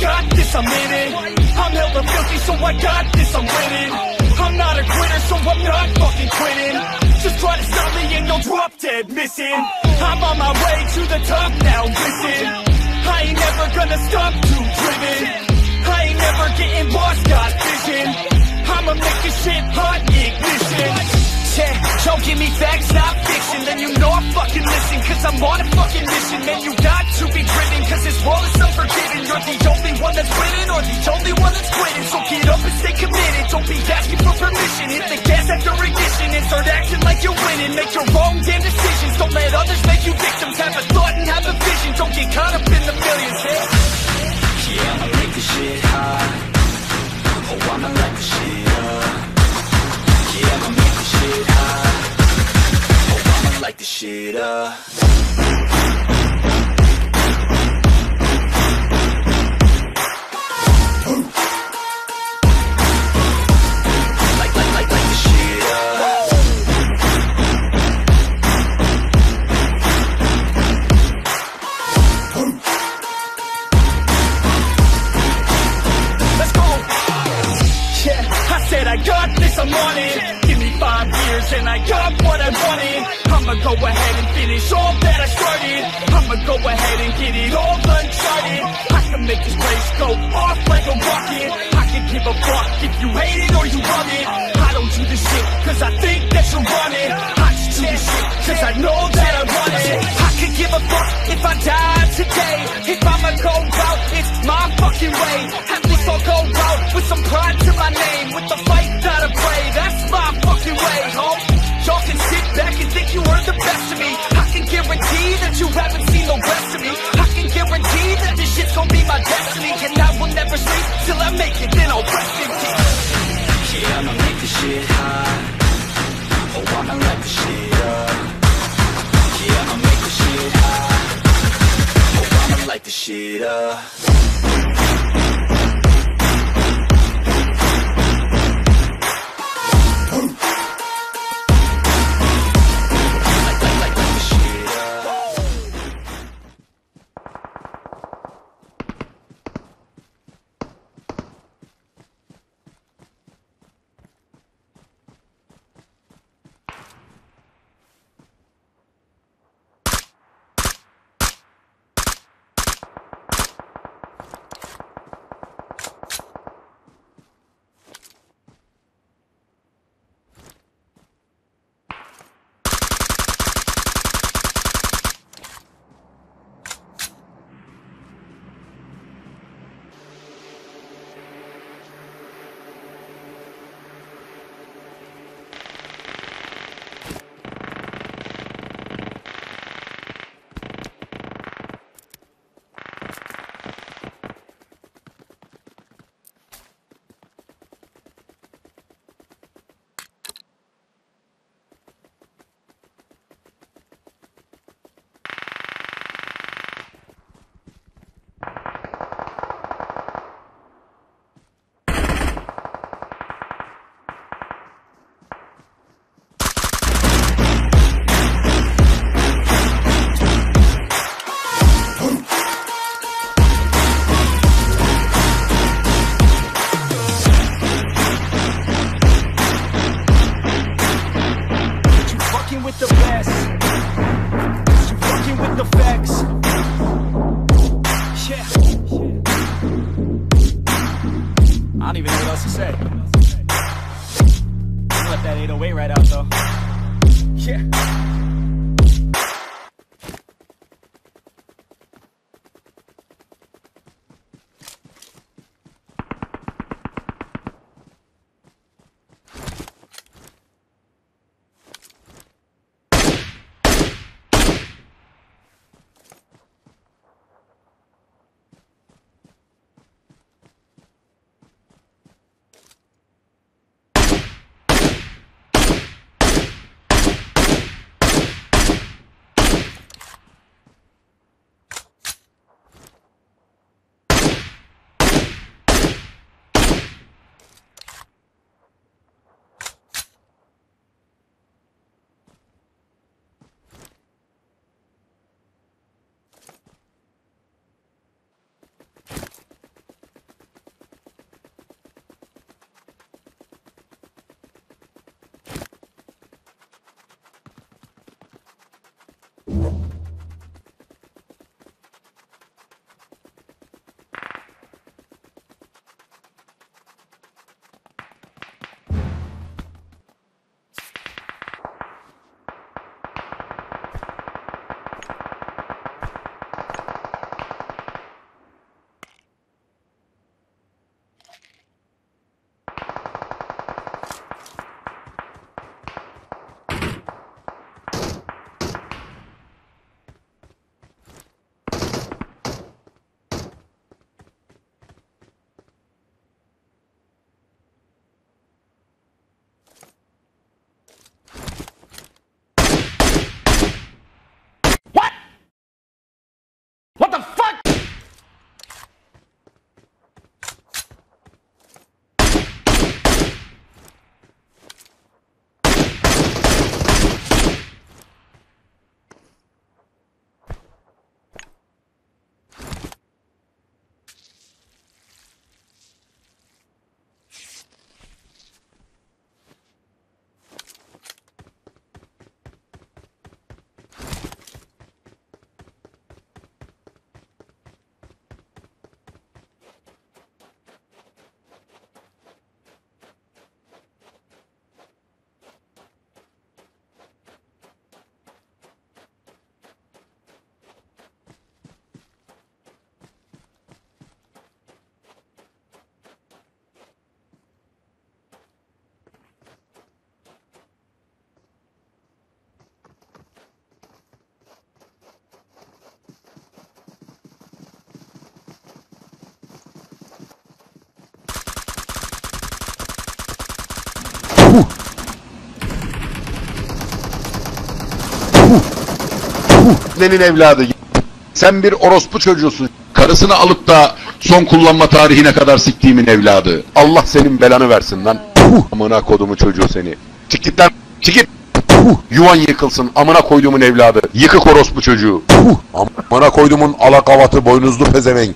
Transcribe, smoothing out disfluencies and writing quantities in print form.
got this, I'm in it. I'm hella filthy, so I got this, I'm winning. I'm not a quitter, so I'm not fucking quitting. Just try to stop me and you'll drop dead missing. I'm on my way to the top now, listen. I ain't never gonna stop, too driven. I ain't never getting lost, got vision. I'ma make this shit hot, ignition. Yeah, don't give me facts, not fiction. Then you know I fucking listen, cause I'm on a fucking mission. Man, you got to be driven, cause this world is unforgiving. You're the only one that's winning, or the only one that's quitting. So get up and stay committed, don't be asking for permission. Hit the gas after ignition, and start acting like you're winning. Make your own damn decisions, don't let others make you victims. Have a thought and have a vision, don't get caught up in the millions. Yeah, yeah, I'ma make this shit hot. Oh, I'ma light this shit up. Yeah, I'ma make shit high. Oh, I'ma light this shit up. Light this shit up. Let's go. Yeah, I said I got this, I'm on it. Years and I got what I wanted. I'ma go ahead and finish all that I started. I'ma go ahead and get it all uncharted. I can make this place go off like a rocket. I can give a fuck if you hate it or you love it. I don't do this shit cause I think that you're on it. I just do this shit cause I know that I want it. I could give a fuck if I die today. If I'ma go out, it's my fucking way. At least I'll go out with some pride to my name. With the fight that I play, that's my fucking way. Y'all can sit back and think you heard the best of me. I can guarantee that you haven't seen the rest of me. I can guarantee that this shit's gonna be my destiny. And I will never sleep till I make it, then I'll rest in peace. Yeah, I'ma make this shit hot. Oh, I'ma light this shit up. Yeah, I'ma make this shit hot. Oh, I'ma light this shit up. Senin evladı. Sen bir orospu çocuğusun. Karısını alıp da son kullanma tarihine kadar siktiğimin evladı. Allah senin belanı versin lan. Amına kodumu çocuğu seni. Çık lan. Çık. Yuvan yıkılsın amına koyduğumun evladı. Yıkık orospu çocuğu. Amına koyduğumun alakavatı boynuzlu pezevenk.